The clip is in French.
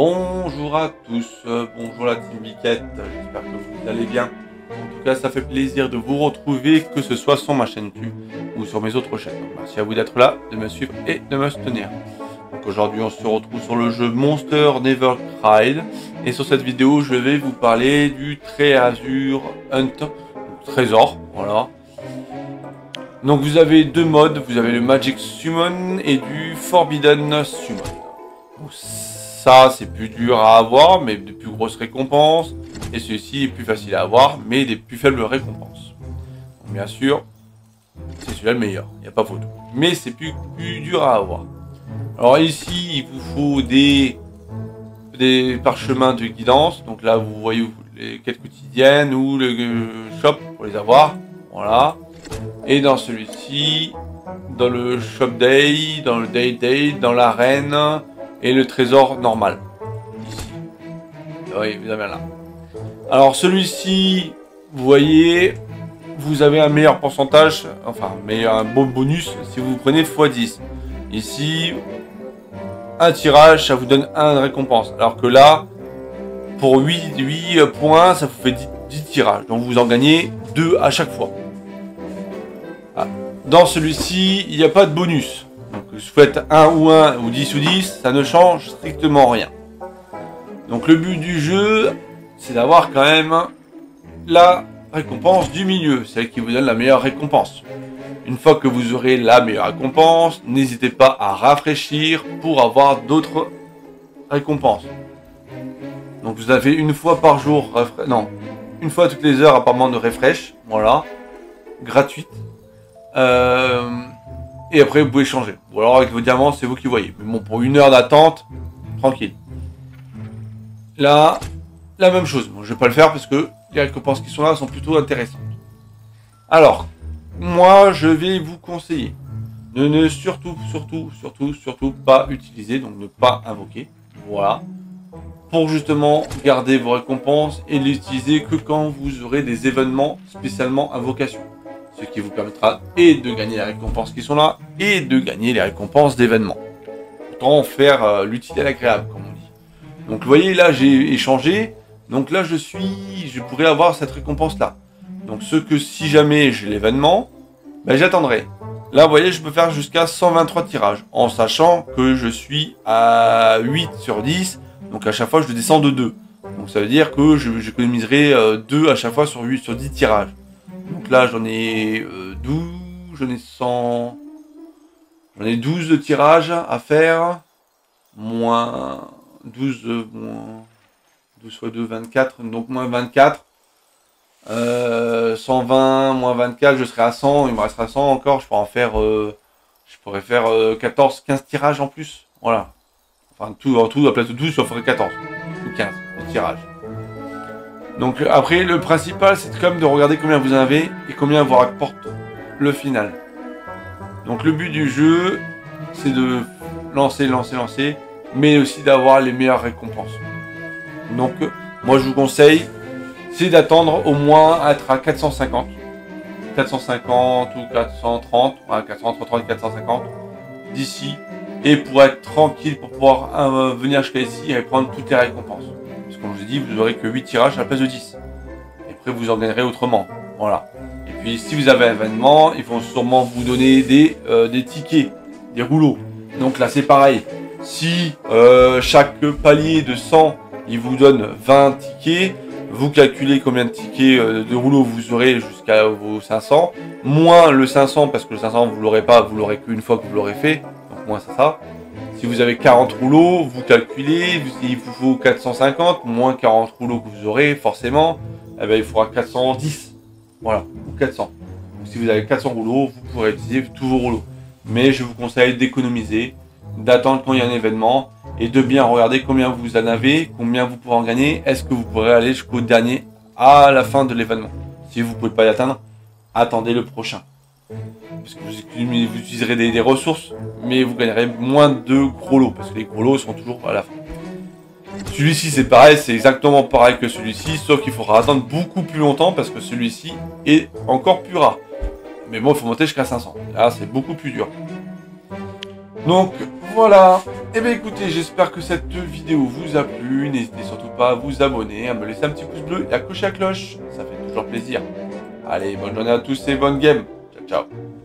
Bonjour à tous, bonjour la team Biquette, j'espère que vous allez bien. En tout cas, ça fait plaisir de vous retrouver, que ce soit sur ma chaîne YouTube ou sur mes autres chaînes. Donc, merci à vous d'être là, de me suivre et de me soutenir. Donc aujourd'hui, on se retrouve sur le jeu Monster Never Cry. Et sur cette vidéo, je vais vous parler du Treasure Hunt, trésor, voilà. Donc vous avez deux modes, vous avez le Magic Summon et du Forbidden Summon. Donc, ça c'est plus dur à avoir mais de plus grosses récompenses, et celui-ci est plus facile à avoir mais des plus faibles récompenses. Donc, bien sûr c'est celui-là le meilleur, il n'y a pas photo, mais c'est plus dur à avoir. Alors ici il vous faut des parchemins de guidance, donc là vous voyez les quêtes quotidiennes ou le shop pour les avoir, voilà. Et dans celui-ci, dans le shop day, dans le day, dans l'arène et le trésor normal. Ici. Oui, vous avez là. Alors celui-ci, vous voyez, vous avez un meilleur pourcentage, enfin un bon bonus si vous prenez x10. Ici, un tirage, ça vous donne 1 récompense. Alors que là, pour 8 points, ça vous fait 10 tirages. Donc vous en gagnez 2 à chaque fois. Dans celui-ci, il n'y a pas de bonus. Donc, que vous faites 1 ou 10 ou 10, ça ne change strictement rien. Donc, le but du jeu, c'est d'avoir quand même la récompense du milieu, celle qui vous donne la meilleure récompense. Une fois que vous aurez la meilleure récompense, n'hésitez pas à rafraîchir pour avoir d'autres récompenses. Donc, vous avez une fois par jour, non, une fois toutes les heures apparemment de refresh, voilà, gratuite. Et après vous pouvez changer, ou alors avec vos diamants c'est vous qui voyez, mais bon, pour 1 heure d'attente tranquille. Là la même chose, bon, je vais pas le faire parce que les récompenses qui sont là sont plutôt intéressantes. Alors moi je vais vous conseiller de ne surtout pas utiliser, donc ne pas invoquer, voilà, pour justement garder vos récompenses et l'utiliser que quand vous aurez des événements spécialement invocation. Ce qui vous permettra et de gagner les récompenses qui sont là et de gagner les récompenses d'événements. Autant faire l'utile à l'agréable, comme on dit. Donc vous voyez là j'ai échangé. Donc là je pourrais avoir cette récompense là. Donc ce que si jamais j'ai l'événement, ben, j'attendrai. Là vous voyez je peux faire jusqu'à 123 tirages. En sachant que je suis à 8 sur 10. Donc à chaque fois je descends de 2. Donc ça veut dire que j'économiserai 2 à chaque fois sur 8 sur 10 tirages. Donc là j'en ai 12, j'en ai 12 de tirages à faire, moins 12, moins 12 x 2, 24, donc moins 24, 120, moins 24, je serai à 100, il me restera 100 encore, je pourrais en faire, je pourrais faire 14, 15 tirages en plus, voilà, enfin tout, en tout, à place de 12, j'en ferai 14, ou 15 de tirages. Donc après le principal c'est quand même de regarder combien vous en avez et combien vous rapporte le final. Donc le but du jeu c'est de lancer mais aussi d'avoir les meilleures récompenses. Donc moi je vous conseille c'est d'attendre au moins être à 450 ou 430, ouais, 430, 450 d'ici, et pour être tranquille pour pouvoir venir jusqu'à ici et prendre toutes les récompenses. Comme je vous ai dit, vous n'aurez que 8 tirages à la place de 10. Et après, vous en gagnerez autrement. Voilà. Et puis, si vous avez un événement, ils vont sûrement vous donner des tickets, des rouleaux. Donc là, c'est pareil. Si chaque palier de 100, il vous donne 20 tickets, vous calculez combien de tickets de rouleaux vous aurez jusqu'à vos 500. Moins le 500, parce que le 500, vous l'aurez pas, vous l'aurez qu'une fois que vous l'aurez fait. Donc, moins c'est ça. Si vous avez 40 rouleaux, vous calculez, il vous faut 450, moins 40 rouleaux que vous aurez, forcément, eh bien, il faudra 410, voilà, ou 400. Donc, si vous avez 400 rouleaux, vous pourrez utiliser tous vos rouleaux. Mais je vous conseille d'économiser, d'attendre quand il y a un événement, et de bien regarder combien vous en avez, combien vous pourrez en gagner, est-ce que vous pourrez aller jusqu'au dernier à la fin de l'événement. Si vous ne pouvez pas l'atteindre, attendez le prochain. Parce que vous utiliserez des ressources, mais vous gagnerez moins de gros lots, parce que les gros lots sont toujours à la fin. Celui-ci c'est pareil, c'est exactement pareil que celui-ci, sauf qu'il faudra attendre beaucoup plus longtemps, parce que celui-ci est encore plus rare. Mais bon, il faut monter jusqu'à 500, là c'est beaucoup plus dur. Donc voilà, et bien écoutez, j'espère que cette vidéo vous a plu. N'hésitez surtout pas à vous abonner, à me laisser un petit pouce bleu et à cocher la cloche, ça fait toujours plaisir. Allez, bonne journée à tous et bonne game. Ciao, ciao.